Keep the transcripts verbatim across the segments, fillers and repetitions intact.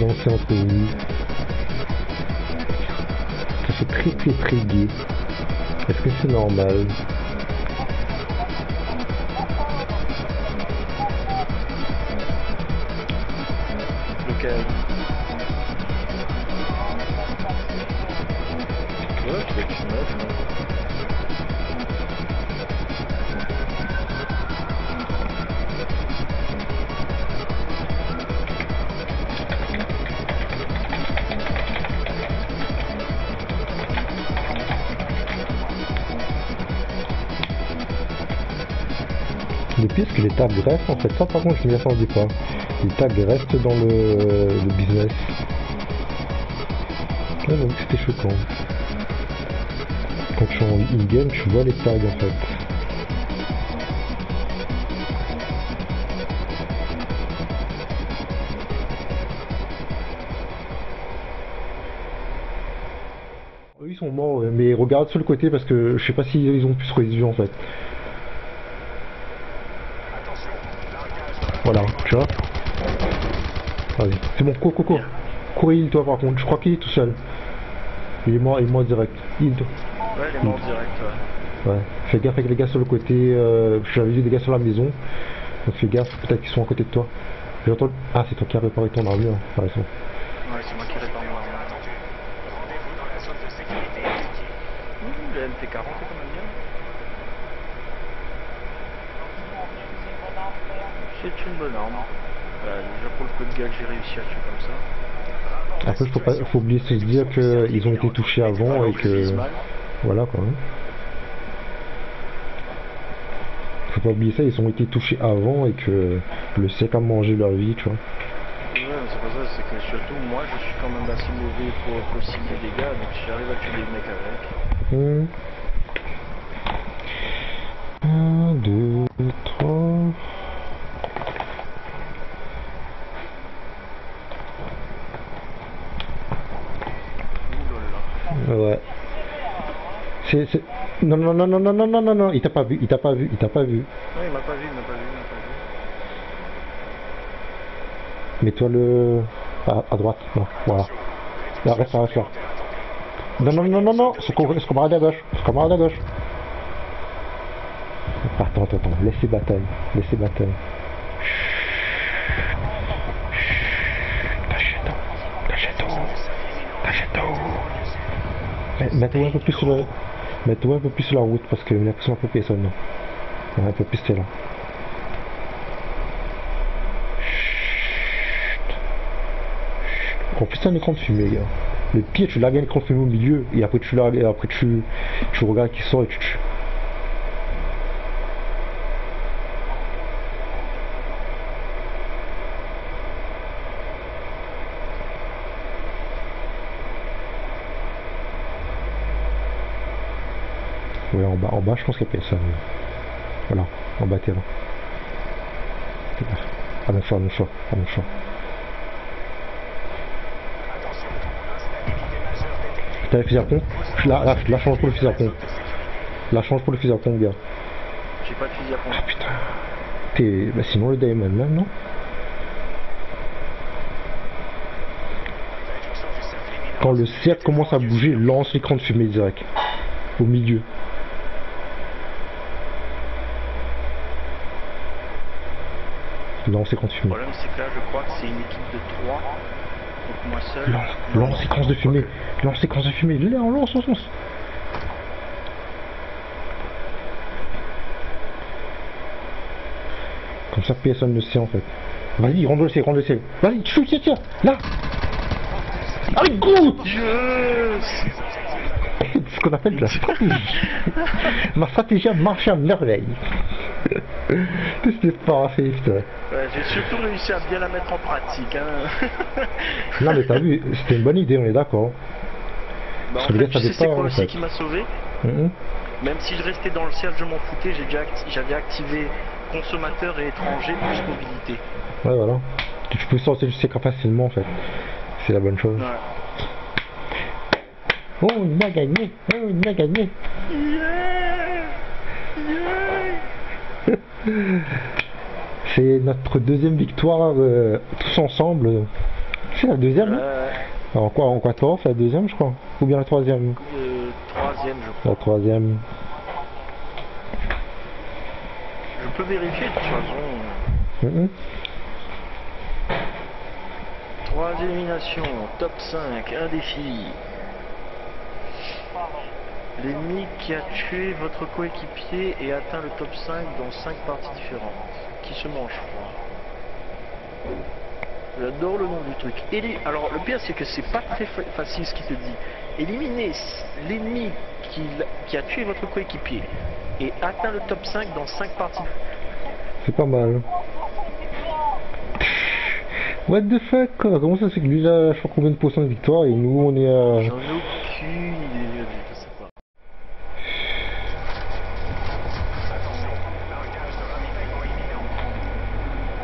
Danser entre nous. Ça fait très très très gay. Est-ce que c'est normal? Local. Le pire, c'est que les tables restent, en fait, ça par contre je ne m'y attendais pas. Les tables restent dans le, le business. Ouais, donc c'était choquant. Quand je suis en in-game, je vois les tags en fait. Ils sont morts, mais regarde sur le côté parce que je sais pas s'ils si ont pu se réduire en fait. Voilà, tu vois. Vas-y, c'est bon, cours, cours, cours. Cours, il toi par contre, je crois qu'il est tout seul. Il est mort, il est mort direct. Il toi. Ouais, il est mort direct, ouais. Ouais, fais gaffe avec les gars sur le côté. Euh, J'avais vu des gars sur la maison. Donc fais gaffe, peut-être qu'ils sont à côté de toi. J'entends. Ah, c'est toi qui as réparé ton armure, hein, par exemple. Ouais, c'est moi qui répare mon armure. Rendez-vous dans la zone de sécurité indiquée. Ouh, le M T quarante, c'est quand même bien. C'est une bonne arme. Bah, déjà pour le coup de gars que j'ai réussi à tuer comme ça. Après, faut pas, faut oublier de se dire qu'ils ont été touchés avant et que. Voilà quoi. Faut pas oublier ça, ils ont été touchés avant et que le sec a mangé leur vie, tu vois. Ouais, c'est pas ça, c'est que surtout moi je suis quand même assez mauvais pour causer des dégâts, donc si j'arrive à tuer des mecs avec. Mmh. un, deux, trois. Ouais. C'est, c'est... Non, non, non, non, non, non, non, non, non, il t'a pas vu, il t'a pas vu, il t'a pas vu. Ouais, il m'a pas vu, il m'a pas vu, il m'a pas vu. Mets-toi le... À, à droite, non, voilà. Là, reste là, reste là. Non, non, non, non, non, ce camarade à gauche, ce camarade à gauche. Attends, attends, attends, laissez bataille, laissez bataille. Mets-toi un peu plus sur la... Mets-toi un peu plus sur la route parce que j'ai l'impression qu'il n'y a plus personne là. Un peu plus t'es là. Chut. On fait ça un écran de fumée, gars. Le pire, tu largues un écran de fumée au milieu et après tu largues et après tu, tu regardes qui sort et tu tues. Ouais, en bas, en bas, je pense qu'il n'y a personne. Voilà, en bas, t'es là. À mon choix, à mon choix, à mon choix. T'as le fusil à pompe ? Là, là, là, change pour le fusil à pompe. Là, change pour le fusil à pompe, gars. J'ai pas de fusil à pompe. Ah putain. T'es. Bah, sinon, le diamond, là, non ? Quand le cercle commence à bouger, lance l'écran de fumée direct. Au milieu. Non, c'est consumé. Le problème, c'est que là, je crois que c'est une équipe de trois. Donc moi seul. Lance, lance séquence de fumée. Lance séquence de fumée. Là, on lance, on lance. Comme ça, personne ne sait en fait. Vas-y, rentre le ciel, rentre le ciel. Vas-y, tu tiens, tiens. Là. Allez, go. Yes. C'est ce qu'on appelle de la stratégie. Ma stratégie a marché à merveille. C'était parfait, putain. Ouais, j'ai surtout réussi à bien la mettre en pratique. Hein. Non, mais t'as vu, c'était une bonne idée, on est d'accord. Bah, en fait, tu sais c'est quoi aussi qui m'a sauvé. Mm-hmm. Même si je restais dans le cercle, je m'en foutais. J'avais acti activé consommateur et étranger plus mobilité. Ouais, voilà. Tu, tu peux sortir du secret facilement, en fait. C'est la bonne chose. Ouais. Oh, il a gagné. Oh, il a gagné. Yeah. Yeah. C'est notre deuxième victoire euh, tous ensemble. C'est la deuxième euh... En quoi, en Quatuor, c'est la deuxième je crois. Ou bien la troisième euh, troisième je crois. La troisième. Je peux vérifier de toute façon. Mm-hmm. Trois éliminations, top cinq, un défi. L'ennemi qui a tué votre coéquipier et atteint le top cinq dans cinq parties différentes. Qui se mange, je crois. J'adore le nom du truc. Éli Alors le pire c'est que c'est pas très fa facile ce qu'il te dit. Éliminez l'ennemi qui, qui a tué votre coéquipier et atteint le top cinq dans cinq parties. C'est pas mal. What the fuck, quoi. Comment ça c'est que lui là, je crois combien de pourcents de victoire et nous on est à... J'en ai aucune idée, je sais pas.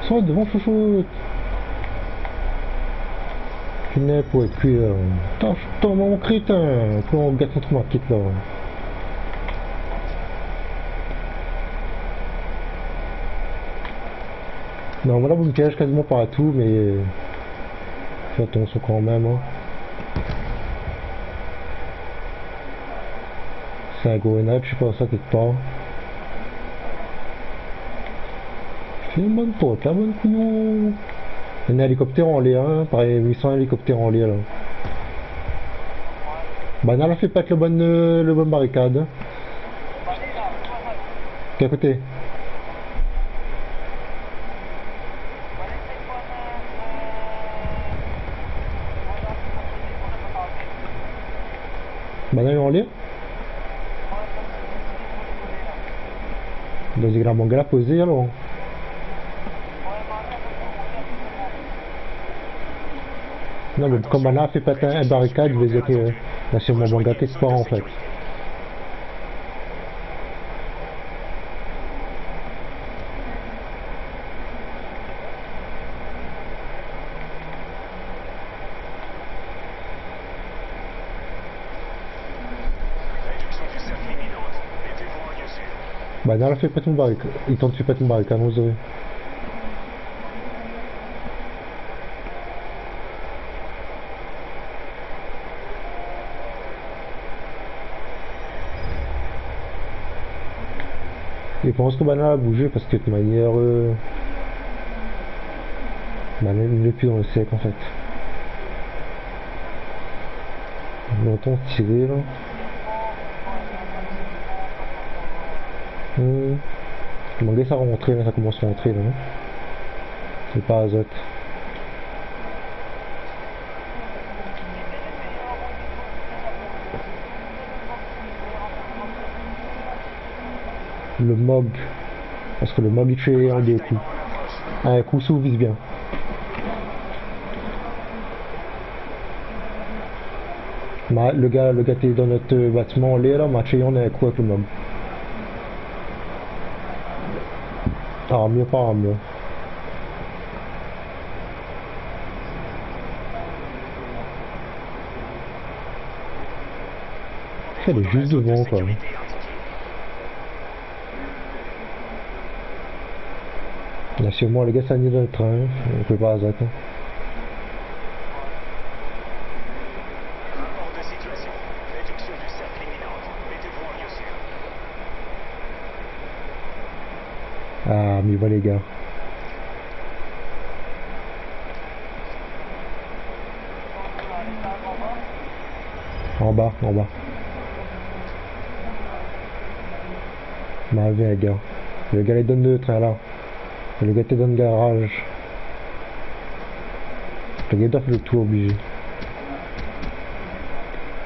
Soit devant Fofo. Finesse pour être cuir. Putain, je tombe en crétin. Comment on gâte notre market là. Non, voilà, vous me cachez quasiment partout, mais fais attention quand même. Hein. C'est un grenade, je sais pas, ça quelque part. C'est une bonne pote, la bonne couillon. Il y a un hélicoptère en l'air, hein, pareil, huit cents hélicoptères en l'air là. Bah, non, là, fait pas que le bon, euh, le bon barricade. Quel côté? Banane en l'air. Dans les grands mangas posés alors. Non mais comme banane fait patin un barricade, je vais dire là sur mon manga qu'est-ce en fait. Bah non, là, fais pas ton barricade. Il tente de faire pas ton barricade, vous aurez. Et pense que Banal a bougé parce que de manière... Euh... Banal n'est plus dans le sec en fait. On entend tirer là. Hum, bon, dès ça rentrer là, ça commence à rentrer là. C'est pas azote. Le mob. Parce que le mob il fait un des coups. Un coup sous vise bien. Bah, le gars, le gars qui est dans notre bâtiment en l'air là, matché on a un coup avec le mob. Ah, mieux pas mieux. Elle est juste devant quoi. Là sur moi les gars ça a mis dans le train, hein. On peut pas azoter. Ah, mais voilà les gars. En bas, en bas. Bah, viens les gars. Le gars les donne le train là. Le gars te donne le garage. Le gars doit faire le tour obligé.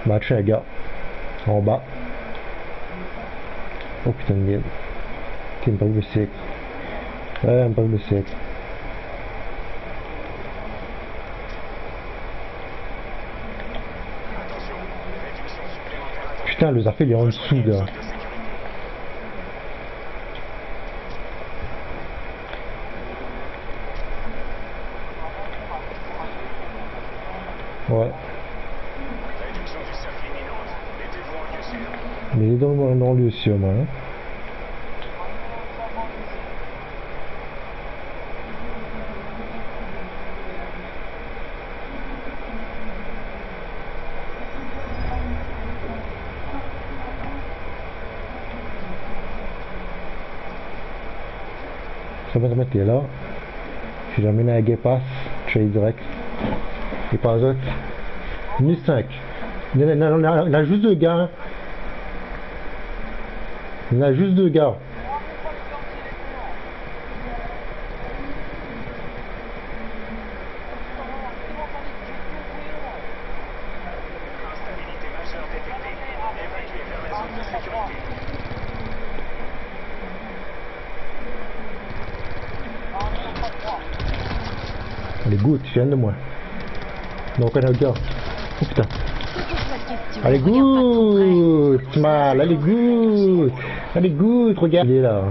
Bah, tiens les gars. En bas. Oh putain de merde. Qui me parle de sec. Ouais, elle me parle de sec. Putain, le Zarfé il est en dessous, gars. Ouais. Mais il est dans le non-lieu sûr, moi. Hein. Samozřejmě tyhle, si jamais na G pass, chez direct. Et par exemple, mille cinq. Il y en a juste deux gars. Il y en a juste deux gars. Les gouttes viennent de moi. Donc on a le gars. Oh putain. Allez gouttes, mal, allez gouttes, allez gouttes, regarde. Il est là.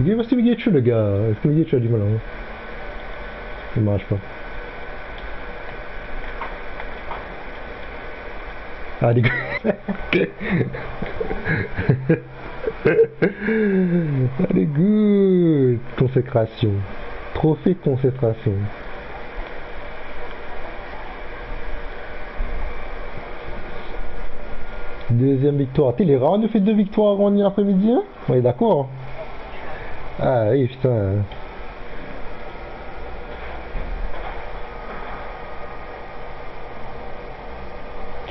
Il va se miguer dessus le gars. Il va se miguer dessus du malin. Il marche pas. Ah dégueu. Ah dégueu. Consécration. Trophée consécration. Deuxième victoire. Il est rare de faire deux victoires en une après-midi. Hein, on est d'accord. Ah oui putain.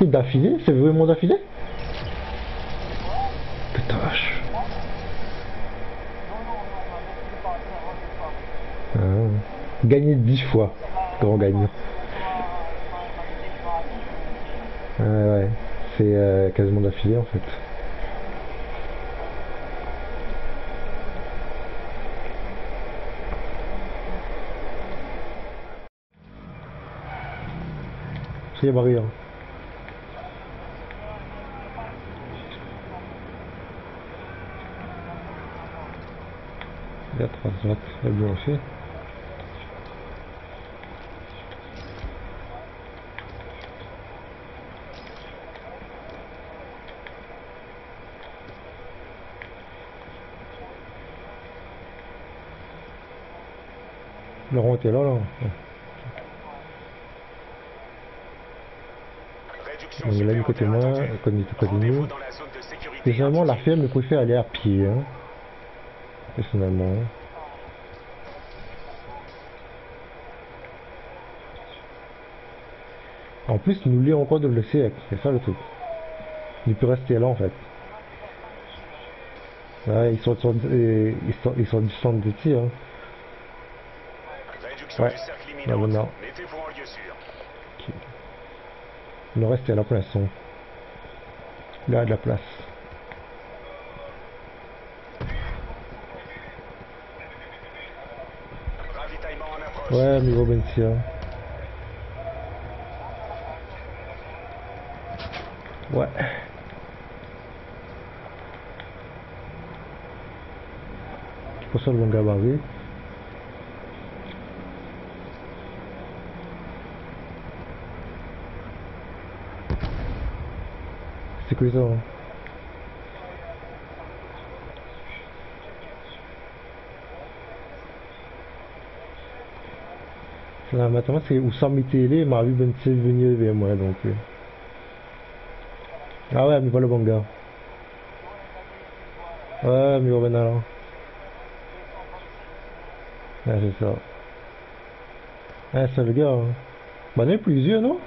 D'affilée, c'est vraiment d'affilée? Putain vache. Ah. Gagner dix fois, grand gagnant. Ah ouais, c'est euh, quasiment d'affilée en fait. C'est la barrière. quatre, vingt, c'est bien aussi. Laurent était là, là. On est là du côté de moi, comme il était pas de nous. Généralement, la ferme préfère aller à pied. Hein. Personnellement. En plus, il nous lie encore de le siècle, c'est ça le truc. Il peut rester là en fait. Ouais, ils sont, sont, euh, ils sont, ils sont du centre de tir. Hein. Ouais, là, bon, non. Okay. Le reste est à la place. Hein. Là, de la place. Ouais, niveau Bentia. Ouais. C'est pour ça le long gabarit. C'est quoi ça hein? Non, maintenant c'est Oussam Itélé, Marie Bentil venu vers moi donc. Euh. Ah ouais, mais pas le bon gars. Ouais, mais on va là. Ah, c'est ça. Ah, c'est le gars. Hein. Bah, il y en a plusieurs, non?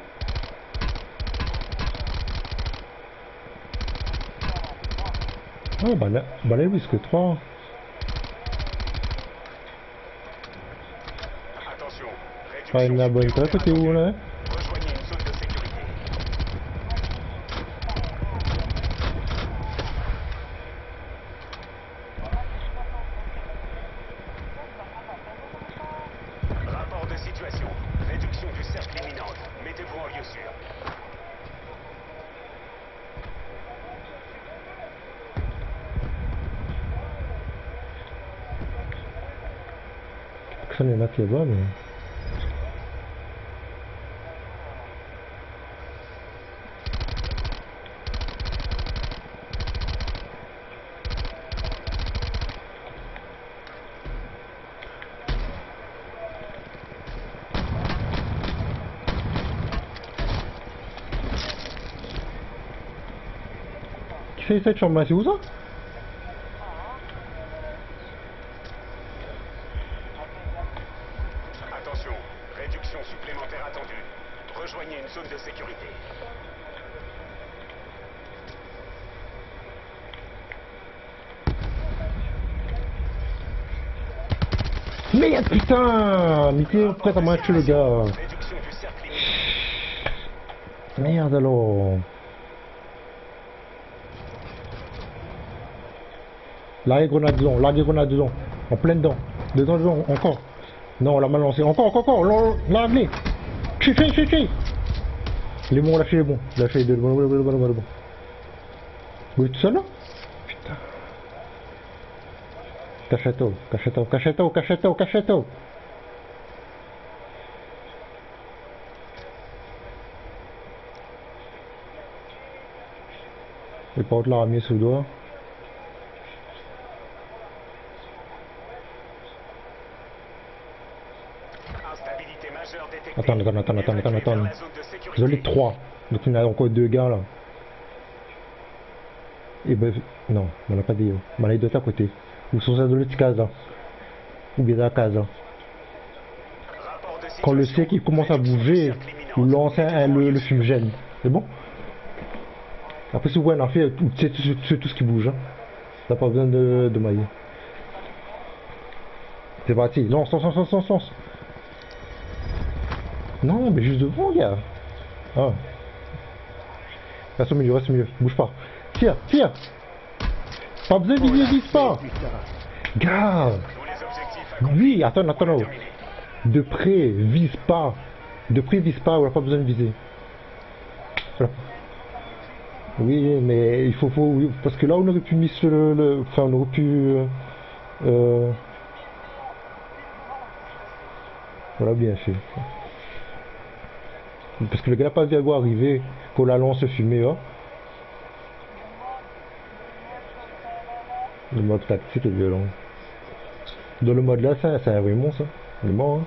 Ah, bah, là, bah, là, il risque trois. Pas une bonne tête, t'es où là? Rapport de situation. Réduction du cercle imminente. Mettez-vous en lieu sûr. Ça n'est pas très bon, mais. sei sei schon mal User? Attention, réduction supplémentaire attendue. Rejoignez une zone de sécurité. Mais putain, mais t'es prêt à matcher le gars. Merde alors. La grenade dedans, la grenade dedans, en pleine dedans, dedans, dedans, encore. Non, on l'a mal lancé, encore, encore, encore, on l'a amené. Chier, chier, chier, chier. Les bons, lâchez les bons, lâchez les deux, le bon, le bon, le bon, le bon, le bon. Vous êtes tout seul là ? Putain. Cachetto, cachetto, cachetto, cachetto, cachetto. Et pas de la ramener sous le doigt. Attends, attends, attends, attends, attends, attends. J'en ai trois. Donc il y en a encore deux gars là. Et ben, non, on n'a pas dit. On a les deux à côté. Où sont ces deux cases là? Ou bien la case là. Quand le C qui commence à bouger, on lance un, le, le fumigène. C'est bon? Après, si vous voyez un affaire, c'est tout, tout ce qui bouge. Hein. T'as pas besoin de, de mailler. C'est parti. Lance, lance, lance, lance, lance. Non, mais juste devant, gars. Ah. Reste au milieu, reste au milieu. Bouge pas. Tire, tire. Pas besoin de viser, vise pas. Gars. Oui, attends, attends. De près, vise pas. De près, vise pas. On a pas besoin de viser. Voilà. Oui, mais il faut, faut oui, parce que là on aurait pu mis sur le, le enfin on aurait pu euh, euh, voilà bien fait parce que le gars n'a pas vu avoir arrivé qu'on la lance fumée hein. Le mode tactique est violent dans le mode là, c'est un vrai monstre, il est mort hein.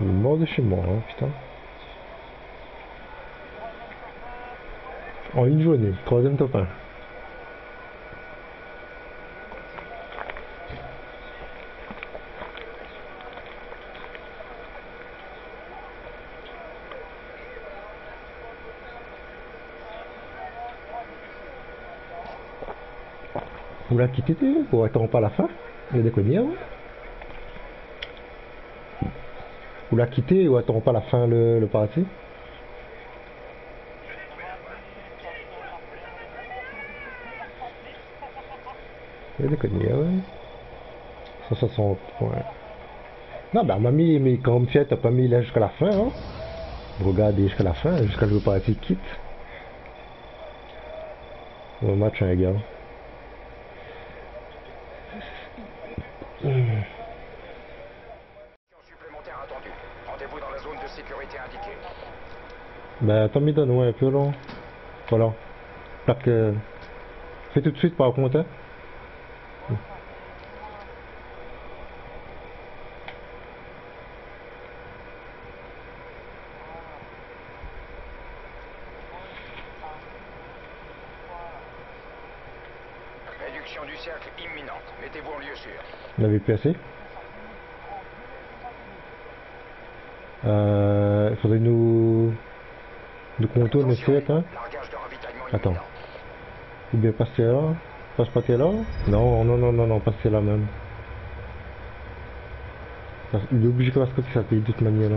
Il est mort de chez moi hein, putain. En une journée, troisième top un. Vous la quittez, vous attendez pas la fin, vous êtes déconné, hein. Vous la quittez, vous attendez pas la fin le, le paradis. Il est connu, ouais. cent soixante points. Non, bah, m'a mis, mais quand même, t'as pas mis là jusqu'à la fin, hein. Regardez jusqu'à la fin, jusqu'à ce que je passe quitte. Bon match, hein, les gars. Supplémentaire attendu. Rendez-vous dans la zone de sécurité indiquée. Bah, attends, mais donne, ouais, un peu long. Voilà. Parce que. Fais tout de suite, par contre, hein. Du cercle imminente. Mettez-vous en lieu sûr. Vous n'avez plus assez ? Euh... Il faudrait nous... nous contourner le cercle, hein. Attends. Ou bien passer là. Passe pas là. Non, non, non, non, non, passer là même. Il est obligé de passer comme ça, de toute manière, là.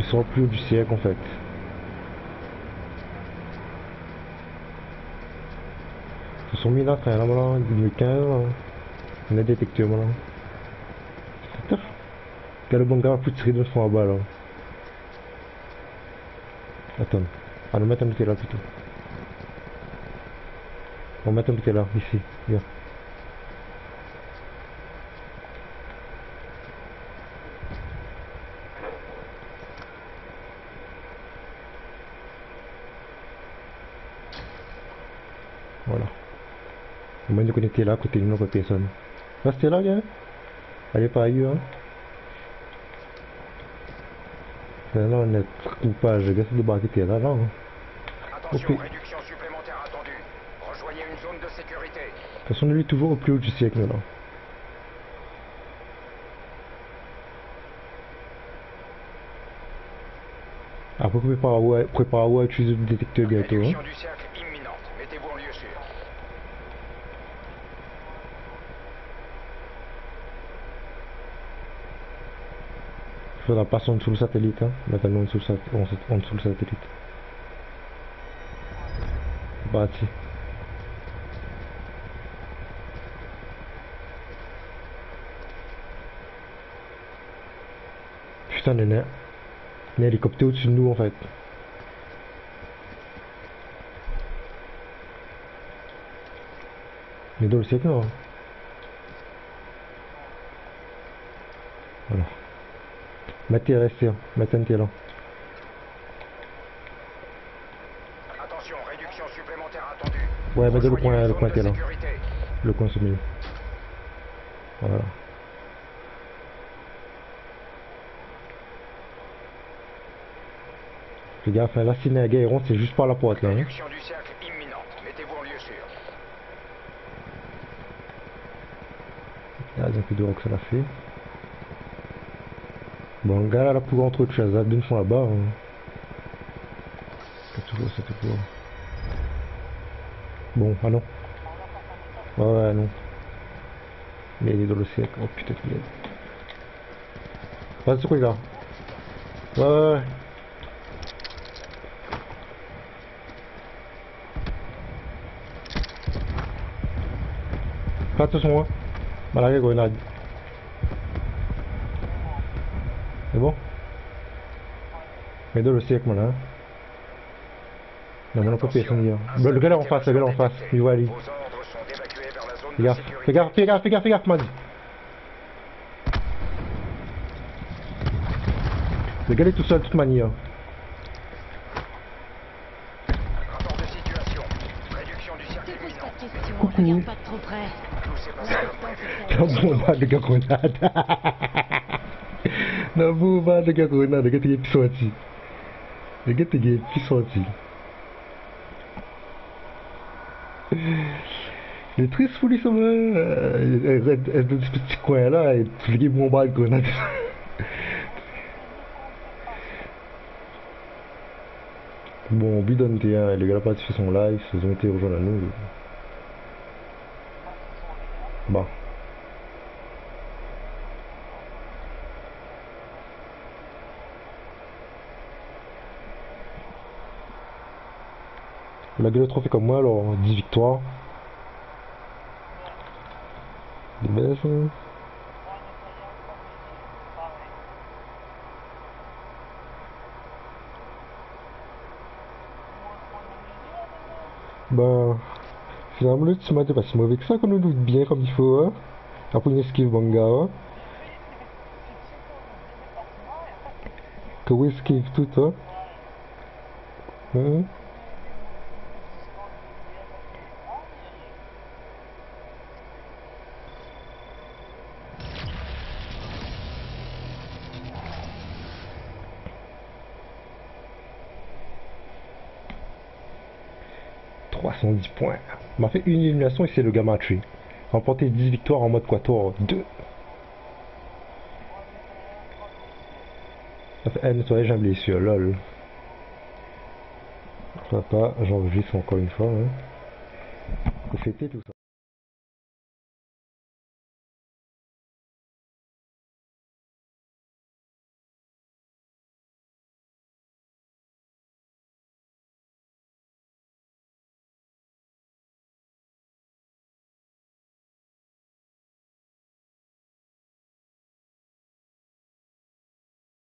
Ils sont au plus haut du cercle, en fait. Ils sont mis là, frère, là, voilà, deux mille quinze, on a détecté, voilà. Putain, le bon gars a plus tiré de fond à bas, là. Attends, on va mettre un petit là, plutôt. On va mettre un petit là, ici, viens. Voilà. Au moins de connecter là, à côté de notre personne. Restez là, gars. Allez pas ailleurs. Hein. Là, on est tout page de gâteau de barquette là, non. Attention, réduction supplémentaire attendue. Rejoignez une zone de sécurité. De toute façon, on est toujours au plus haut du siècle là. Après, préparez-vous à utiliser le détecteur gâteau. Hein. Faudra passer en dessous le satellite, hein. Maintenant en dessous le, sat en dessous le satellite. Bâti. Putain de nerf. Un hélicoptère au-dessus de nous en fait. On est dans le siècle, non? Voilà. Maté resté, maté là. Attention, réduction supplémentaire attendue. Ouais, bah le coin, le coin était là. Le coin soumis. Voilà. Les gars, enfin, là, si les gars ils rentrent, c'est juste par la porte là. Hein. Réduction du cercle imminente. Mettez-vous en lieu sûr. Là, ils ont plus de rock, ça l'a fait. Bon, le gars là, la plus grande truc, je suis à d'une fois là-bas. Hein. C'est toujours, c'est toujours. Bon, ah non. Ouais, ouais, non. Mais il est dans le siècle. Oh putain, il est. Pas de truc là. Ouais, ouais, ouais. Attention, hein. Malaria grenade. C'est bon? Mais de le siècle, là. Hein. Non, mais on peut payer son gars. Le gars là en face, le gars là en face. Il voit lui. Fais gaffe, fais gaffe, fais gaffe, fais gaffe, gaffe m'a dit. Le gars est tout seul, de toute manière. Rapport de situation. Réduction du circuit imminent. Pas trop près. Non, vous va de grenade. Non, vous va de grenade. Le gars, t'es sorti. Le gars, t'es sorti. Les tristes foulis sont là. Dans ce petit coin-là, et tout le gars, bon bas de grenade. Bon, bidon T un, les gars, pas de fait son live, ils ont été rejoints à nous. Bon. La gueule de trophée comme moi, alors dix victoires. Des belles choses. Bah, finalement, le petit matin pas si mauvais que ça, qu'on nous doute bien comme il faut. Hein. Après une esquive, manga. Hein. Que vous esquive tout, hein. Hein. trois cent dix points. On m'a fait une élimination et c'est le gars m'a tué. Remporté dix victoires en mode Quatuor deux. Ça fait un nettoyage, un blessure, lol. Ça va pas, j'enregistre encore une fois. Hein. C'était tout ça.